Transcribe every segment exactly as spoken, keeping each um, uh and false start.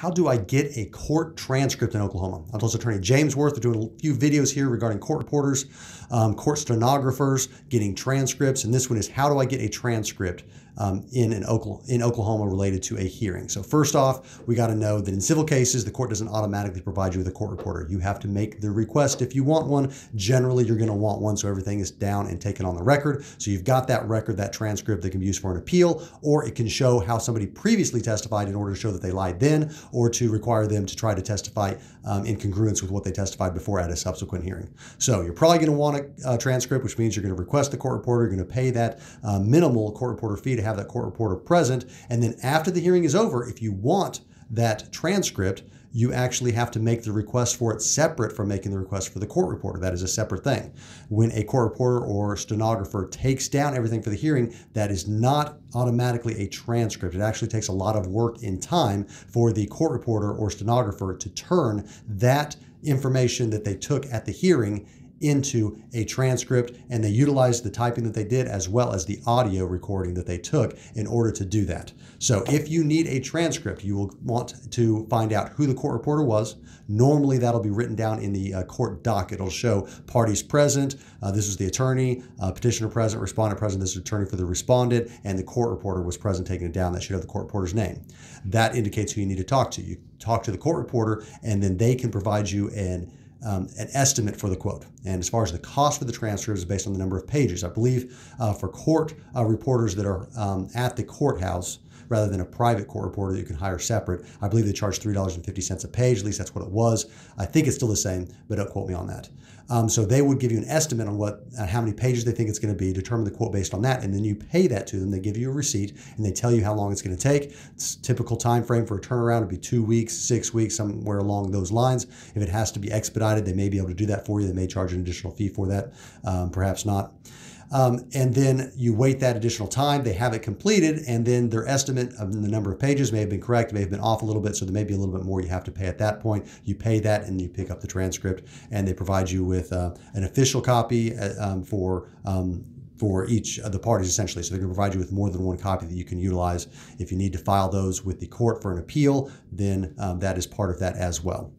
how do I get a court transcript in Oklahoma? I'm Tulsa attorney James Worth. We're doing a few videos here regarding court reporters, um, court stenographers, getting transcripts, and this one is how do I get a transcript um, in, an Oklahoma, in Oklahoma related to a hearing? So first off, we gotta know that in civil cases, the court doesn't automatically provide you with a court reporter. You have to make the request if you want one. Generally, you're gonna want one so everything is down and taken on the record. So you've got that record, that transcript that can be used for an appeal, or it can show how somebody previously testified in order to show that they lied then, or to require them to try to testify um, in congruence with what they testified before at a subsequent hearing. So you're probably gonna want a uh, transcript, which means you're gonna request the court reporter, you're gonna pay that uh, minimal court reporter fee to have that court reporter present. And then after the hearing is over, if you want that transcript, you actually have to make the request for it separate from making the request for the court reporter. That is a separate thing. When a court reporter or stenographer takes down everything for the hearing, that is not automatically a transcript. It actually takes a lot of work and time for the court reporter or stenographer to turn that information that they took at the hearing into a transcript, and they utilized the typing that they did as well as the audio recording that they took in order to do that. So if you need a transcript, you will want to find out who the court reporter was. Normally that'll be written down in the uh, court doc. It'll show parties present. Uh, this was the attorney, uh, petitioner present, respondent present. This is attorney for the respondent, and the court reporter was present taking it down. That should have the court reporter's name. That indicates who you need to talk to. You talk to the court reporter, and then they can provide you an Um, an estimate for the quote. And as far as the cost for the transcript is based on the number of pages. I believe uh, for court uh, reporters that are um, at the courthouse, rather than a private court reporter that you can hire separate, I believe they charge three dollars and fifty cents a page. At least that's what it was. I think it's still the same, but don't quote me on that. Um, so they would give you an estimate on what, uh, how many pages they think it's going to be, determine the quote based on that, and then you pay that to them. They give you a receipt, and they tell you how long it's going to take. It's typical time frame for a turnaround would be two weeks, six weeks, somewhere along those lines. If it has to be expedited, they may be able to do that for you. They may charge an additional fee for that, um, perhaps not. Um, and then you wait that additional time, they have it completed, and then their estimate of the number of pages may have been correct, may have been off a little bit, so there may be a little bit more you have to pay at that point. You pay that and you pick up the transcript, and they provide you with uh, an official copy uh, um, for um, for each of the parties, essentially. So they're gonna provide you with more than one copy that you can utilize. If you need to file those with the court for an appeal, then um, that is part of that as well.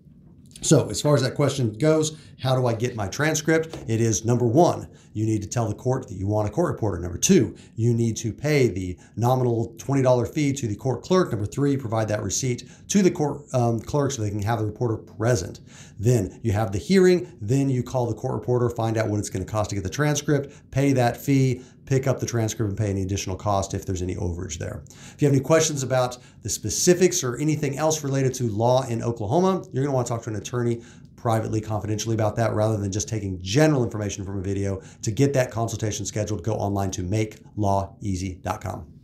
So as far as that question goes, how do I get my transcript? It is number one, you need to tell the court that you want a court reporter. Number two, you need to pay the nominal twenty dollar fee to the court clerk. Number three, provide that receipt to the court um, clerk so they can have the reporter present. Then you have the hearing, then you call the court reporter, find out what it's gonna cost to get the transcript, pay that fee, pick up the transcript and pay any additional cost if there's any overage there. If you have any questions about the specifics or anything else related to law in Oklahoma, you're gonna wanna talk to an attorney privately, confidentially about that, rather than just taking general information from a video. To get that consultation scheduled, go online to make law easy dot com.